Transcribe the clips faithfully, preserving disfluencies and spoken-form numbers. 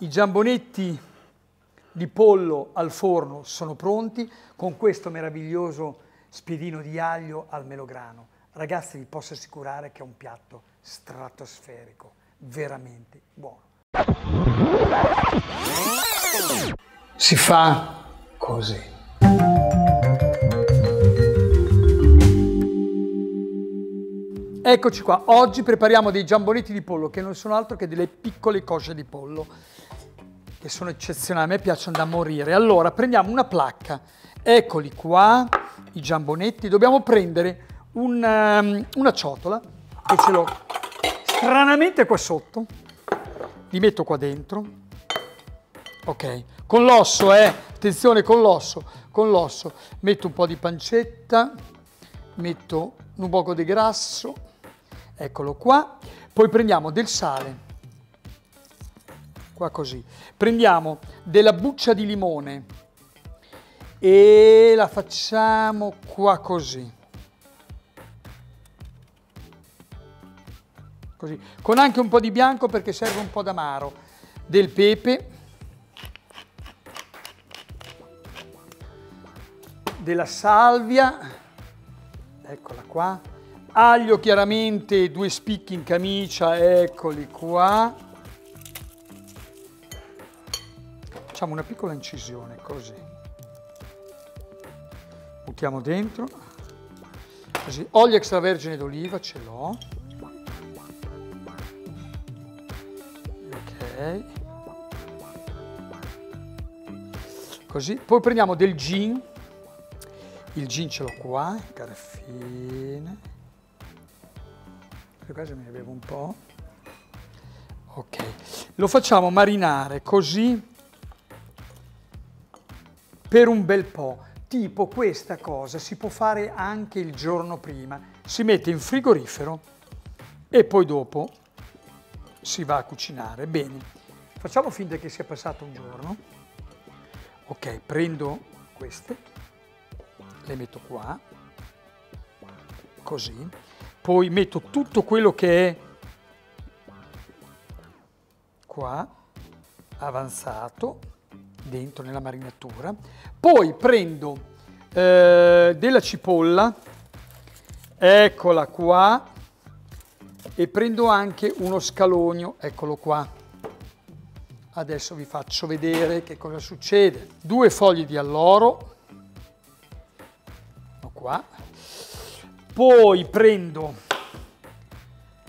I giambonetti di pollo al forno sono pronti con questo meraviglioso spiedino di aglio al melograno. Ragazzi, vi posso assicurare che è un piatto stratosferico, veramente buono. Si fa così. Eccoci qua, oggi prepariamo dei giambonetti di pollo che non sono altro che delle piccole cosce di pollo che sono eccezionali, a me piacciono da morire. Allora prendiamo una placca, eccoli qua i giambonetti. Dobbiamo prendere una, una ciotola e ce l'ho stranamente qua sotto, li metto qua dentro, ok, con l'osso, eh, attenzione con l'osso, con l'osso, metto un po' di pancetta, metto un poco di grasso, eccolo qua, poi prendiamo del sale, qua così, prendiamo della buccia di limone e la facciamo qua così, così, con anche un po' di bianco perché serve un po' d'amaro, del pepe, della salvia, eccola qua, aglio chiaramente, due spicchi in camicia, eccoli qua. Facciamo una piccola incisione, così. Buttiamo dentro, così. Olio extravergine d'oliva, ce l'ho. Ok. Così, poi prendiamo del gin. Il gin ce l'ho qua, carafine, in questo caso me ne bevo un po', ok, lo facciamo marinare così per un bel po', tipo questa cosa si può fare anche il giorno prima, si mette in frigorifero e poi dopo si va a cucinare. Bene, facciamo finta che sia passato un giorno, ok, prendo queste, le metto qua, così, poi metto tutto quello che è qua, avanzato, dentro nella marinatura, poi prendo eh, della cipolla, eccola qua, e prendo anche uno scalogno, eccolo qua. Adesso vi faccio vedere che cosa succede. Due foglie di alloro, qua. Poi prendo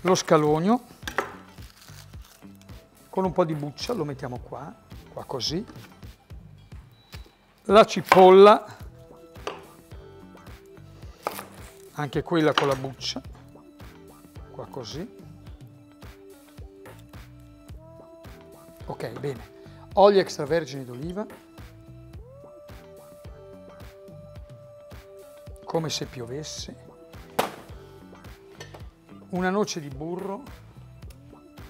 lo scalogno con un po' di buccia, lo mettiamo qua, qua così, la cipolla, anche quella con la buccia, qua così, ok, bene, olio extravergine d'oliva, come se piovesse, una noce di burro,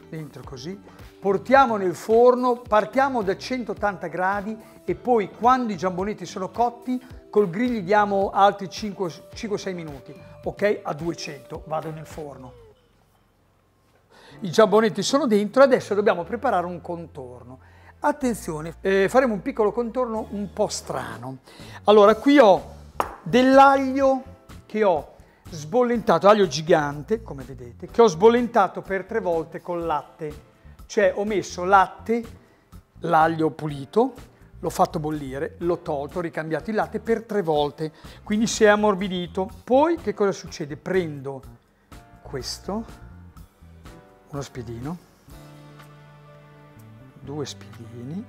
dentro così, portiamo nel forno, partiamo da centottanta gradi e poi quando i giambonetti sono cotti col grill gli diamo altri cinque sei minuti, ok? A duecento vado nel forno. I giambonetti sono dentro, adesso dobbiamo preparare un contorno. Attenzione, eh, faremo un piccolo contorno un po' strano. Allora, qui ho dell'aglio che ho sbollentato, aglio gigante come vedete, che ho sbollentato per tre volte col latte, cioè ho messo latte, l'aglio pulito, l'ho fatto bollire, l'ho tolto, ho ricambiato il latte per tre volte, quindi si è ammorbidito. Poi che cosa succede? Prendo questo, uno spiedino, due spiedini,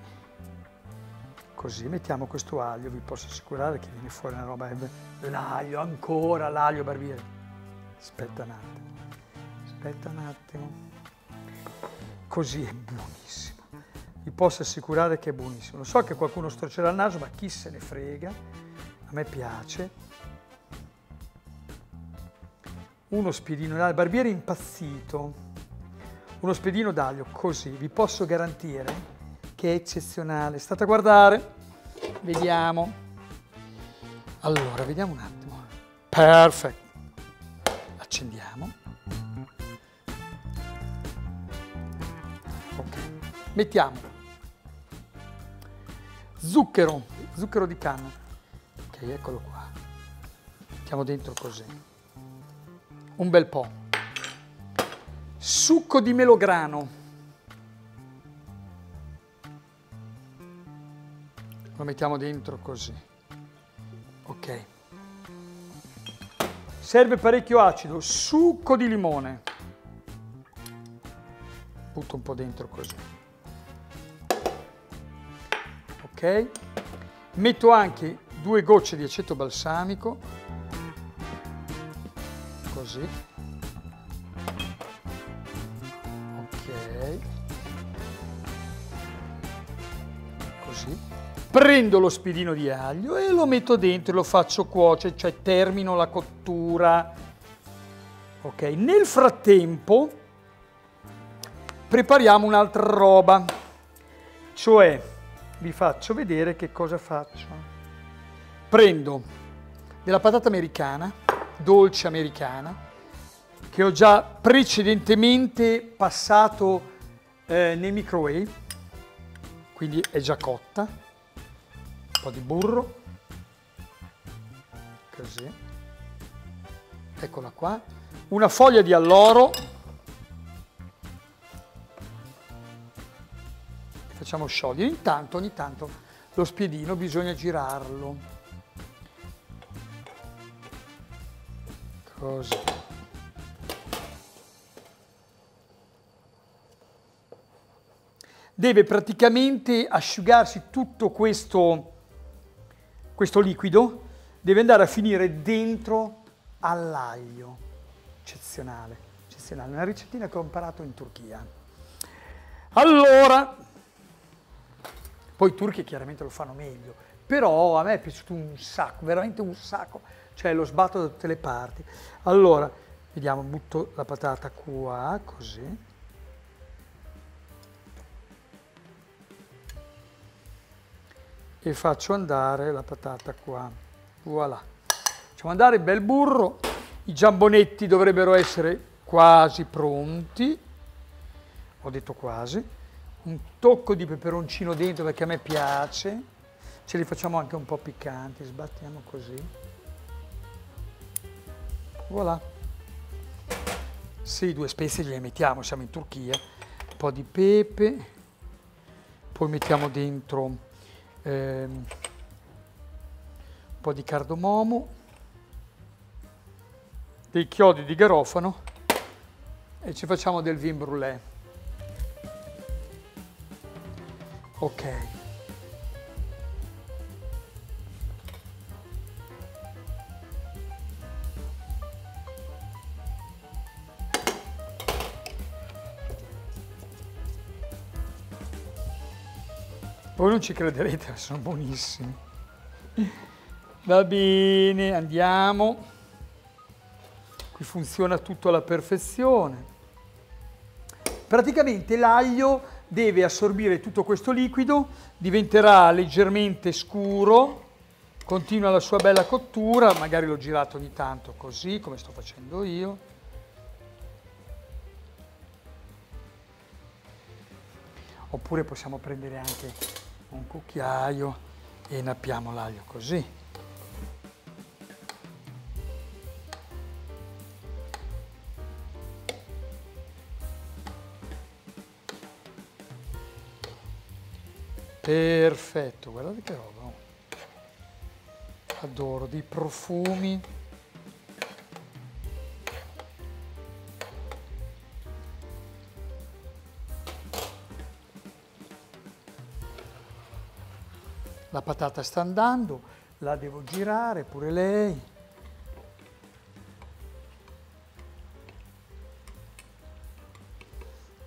così, mettiamo questo aglio, vi posso assicurare che viene fuori una roba, l'aglio, ancora l'aglio barbiere, aspetta un attimo, aspetta un attimo, così è buonissimo, vi posso assicurare che è buonissimo, lo so che qualcuno storcerà il naso ma chi se ne frega, a me piace, uno spiedino d'aglio, barbiere impazzito, uno spiedino d'aglio, così, vi posso garantire che è eccezionale, state a guardare, vediamo, allora vediamo un attimo, perfetto, accendiamo, ok, mettiamo zucchero, zucchero di canna. Ok, eccolo qua. Mettiamo dentro così. Un bel po'. Succo di melograno. Lo mettiamo dentro così. Ok. Serve parecchio acido. Succo di limone. Butto un po' dentro così. Ok. Metto anche due gocce di aceto balsamico. Così. Ok. Così. Prendo lo spiedino di aglio e lo metto dentro e lo faccio cuocere, cioè termino la cottura. Ok. Nel frattempo prepariamo un'altra roba, cioè vi faccio vedere che cosa faccio. Prendo della patata americana, dolce americana, che ho già precedentemente passato eh, nel microwave, quindi è già cotta, un po' di burro, così, eccola qua, una foglia di alloro, facciamo sciogliere, intanto ogni tanto lo spiedino bisogna girarlo, così, deve praticamente asciugarsi tutto questo, questo liquido, deve andare a finire dentro all'aglio, eccezionale, eccezionale, una ricettina che ho imparato in Turchia. Allora, poi i turchi chiaramente lo fanno meglio, però a me è piaciuto un sacco, veramente un sacco, cioè lo sbatto da tutte le parti. Allora, vediamo, butto la patata qua, così. E faccio andare la patata qua, voilà. Facciamo andare il bel burro, i giambonetti dovrebbero essere quasi pronti, ho detto quasi. Un tocco di peperoncino dentro perché a me piace, ce li facciamo anche un po' piccanti, sbattiamo così, voilà. Sì, due spezie le mettiamo, siamo in Turchia, un po' di pepe, poi mettiamo dentro eh, un po' di cardamomo, dei chiodi di garofano e ci facciamo del vin brûlé. Ok, voi non ci crederete, sono buonissimi. Va bene, andiamo. Qui funziona tutto alla perfezione. Praticamente l'aglio deve assorbire tutto questo liquido, diventerà leggermente scuro, continua la sua bella cottura, magari l'ho girato ogni tanto così, come sto facendo io. Oppure possiamo prendere anche un cucchiaio e inappiamo l'aglio così. Perfetto, guardate che roba, oh. Adoro, dei profumi. La patata sta andando, la devo girare pure lei.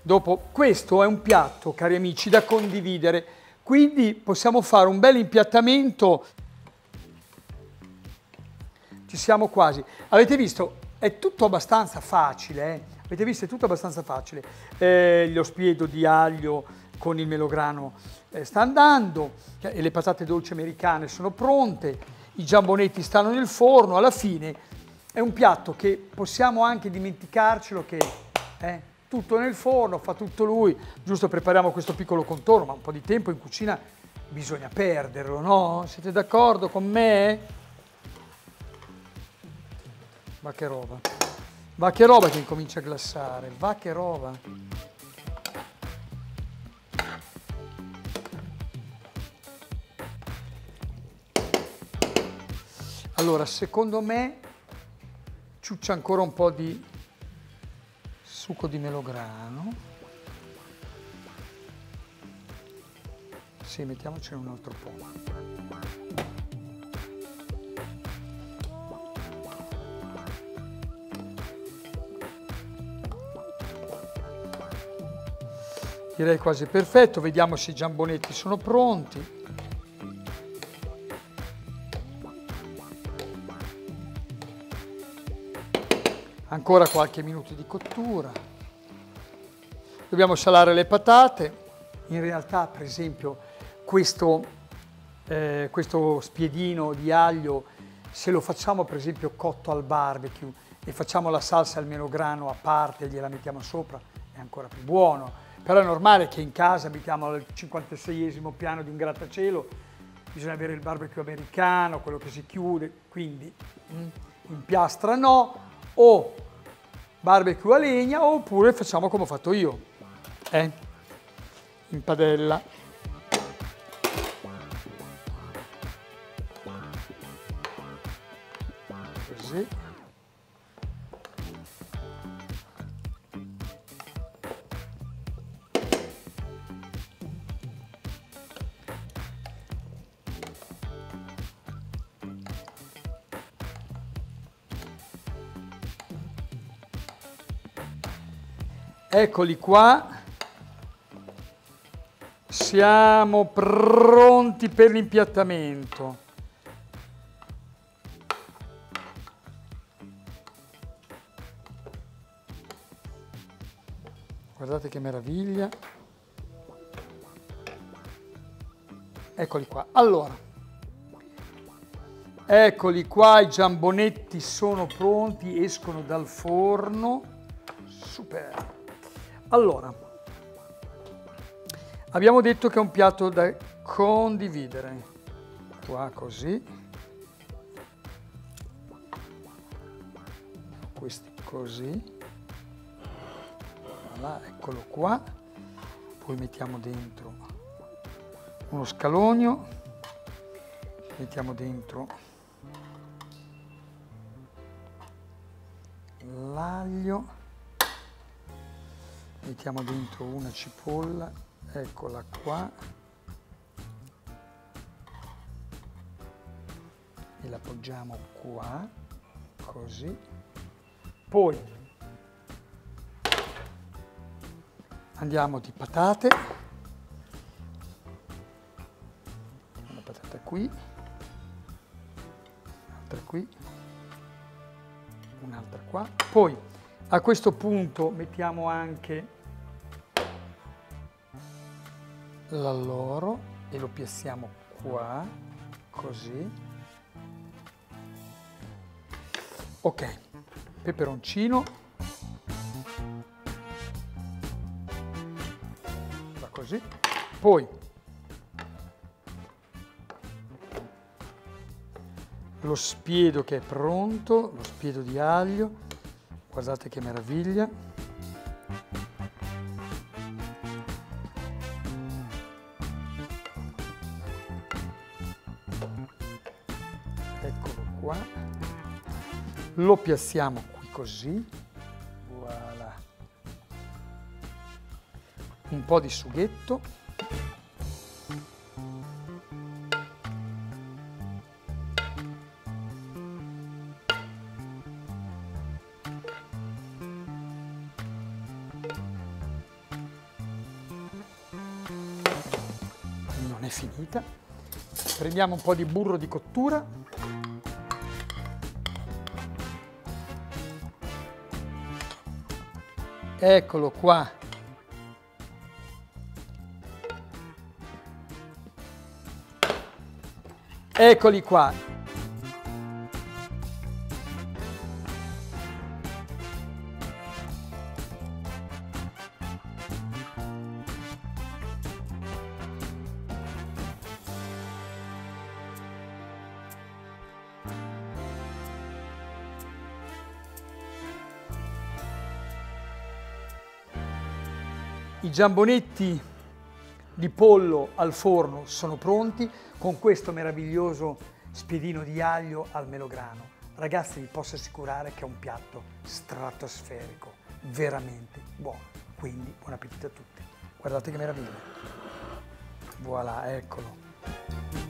Dopo, questo è un piatto, cari amici, da condividere. Quindi possiamo fare un bel impiattamento, ci siamo quasi. Avete visto? È tutto abbastanza facile, eh? Avete visto? È tutto abbastanza facile. Eh, lo spiedo di aglio con il melograno eh, sta andando, e le patate dolci americane sono pronte, i giambonetti stanno nel forno, alla fine è un piatto che possiamo anche dimenticarcelo che... Eh, tutto nel forno, fa tutto lui, giusto prepariamo questo piccolo contorno, ma un po' di tempo in cucina bisogna perderlo, no? Siete d'accordo con me? Va che roba. Va che roba che incomincia a glassare, va che roba. Allora, secondo me ciuccia ancora un po' di succo di melograno. Sì, mettiamocene un altro po'. Direi quasi perfetto, vediamo se i giambonetti sono pronti. Ancora qualche minuto di cottura. Dobbiamo salare le patate. In realtà, per esempio, Questo, eh, questo spiedino di aglio, se lo facciamo per esempio cotto al barbecue e facciamo la salsa al melograno a parte e gliela mettiamo sopra, è ancora più buono. Però è normale che in casa abitiamo al cinquantaseiesimo piano di un grattacielo, bisogna avere il barbecue americano, quello che si chiude, quindi mm, in piastra no, o barbecue a legna, oppure facciamo come ho fatto io, eh? In padella. Eccoli qua, siamo pronti per l'impiattamento. Guardate che meraviglia. Eccoli qua. Allora, eccoli qua, i giambonetti sono pronti, escono dal forno. Super. Allora, abbiamo detto che è un piatto da condividere. Qua così. Questi così. Voilà, eccolo qua. Poi mettiamo dentro uno scalogno. Mettiamo dentro l'aglio. Mettiamo dentro una cipolla, eccola qua, e la appoggiamo qua, così. Poi andiamo di patate, una patata qui, un'altra qui, un'altra qua. Poi a questo punto mettiamo anche l'alloro e lo piazziamo qua, così. Ok, peperoncino, va così. Poi lo spiedo che è pronto, lo spiedo di aglio, guardate che meraviglia. Eccolo qua, lo piazziamo qui così, voilà. Un po' di sughetto, non è finita. Prendiamo un po' di burro di cottura. Eccolo qua. Eccoli qua. I giambonetti di pollo al forno sono pronti con questo meraviglioso spiedino di aglio al melograno. Ragazzi, vi posso assicurare che è un piatto stratosferico, veramente buono. Quindi buon appetito a tutti. Guardate che meraviglia. Voilà, eccolo.